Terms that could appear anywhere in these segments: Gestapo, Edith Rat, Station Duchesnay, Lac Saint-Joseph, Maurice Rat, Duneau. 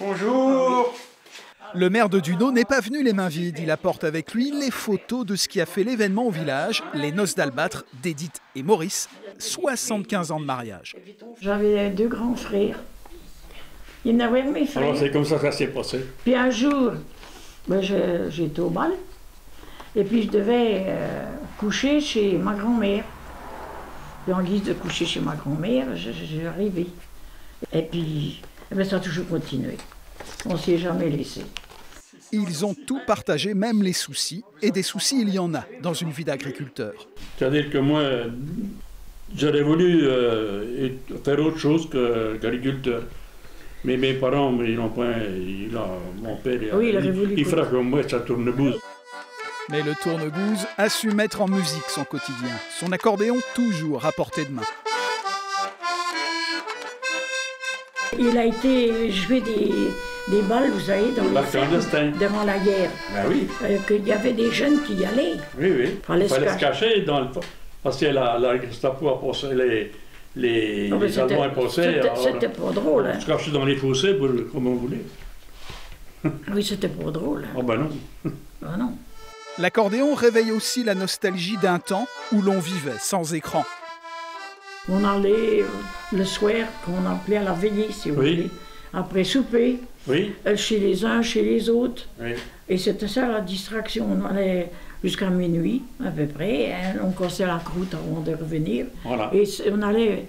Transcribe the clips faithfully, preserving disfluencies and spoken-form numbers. Bonjour. Le maire de Duneau n'est pas venu les mains vides. Il apporte avec lui les photos de ce qui a fait l'événement au village, les noces d'albâtre d'Edith et Maurice, soixante-quinze ans de mariage. J'avais deux grands frères. Il y en avait mes frères. Alors c'est comme ça que ça s'est passé. Puis un jour, ben j'étais au bal et puis je devais euh, coucher chez ma grand-mère. Et en guise de coucher chez ma grand-mère, j'ai rêvé. Et puis eh ben, ça a toujours continué. On ne s'y est jamais laissé. Ils ont tout partagé, même les soucis. Et des soucis, il y en a dans une vie d'agriculteur. C'est-à-dire que moi, j'aurais voulu euh, faire autre chose qu'agriculteur. Mais mes parents, ils n'ont pas... Ils ont, mon père, oui, il, il, voulu il fera comme moi, ça tourne bouse. Mais le tournebouze a su mettre en musique son quotidien. Son accordéon toujours à portée de main. Il a été joué des, des balles, vous savez, dans les fermes, devant la guerre. Ben oui. Euh, qu'il y avait des jeunes qui y allaient. Oui, oui. Fallait se cacher. cacher dans le... Parce que la, la Gestapo a passé les... Les, non, les Allemands passaient. C'était pas drôle. On se cachait dans les fossés, pour, comme on voulait. Oui, c'était pas drôle. Ah, hein. Oh ben non. Ben non. L'accordéon réveille aussi la nostalgie d'un temps où l'on vivait sans écran. On allait le soir, qu'on appelait à la veillée, si vous oui. voulez, après souper, oui. chez les uns, chez les autres. Oui. Et c'était ça la distraction. On allait jusqu'à minuit, à peu près. Hein. On cassait la croûte avant de revenir. Voilà. Et on allait.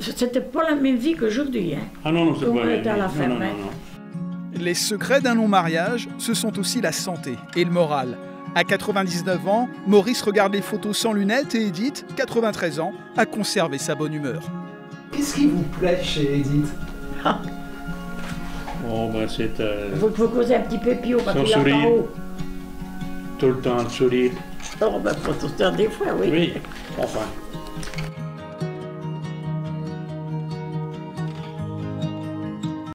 C'était pas la même vie qu'aujourd'hui. Hein. Ah non, non, c'est pas la même vie. Non, non, non, non. Les secrets d'un long mariage, ce sont aussi la santé et le moral. À quatre-vingt-dix-neuf ans, Maurice regarde les photos sans lunettes et Edith, quatre-vingt-treize ans, a conservé sa bonne humeur. Qu'est-ce qui vous plaît chez Edith? Oh, ben c'est... Euh... Vous pouvez causer un petit peu pio, parce qu'il est en haut. Tout le temps, le sourire. Oh, ben pas tout le temps, des fois, oui. Oui, enfin.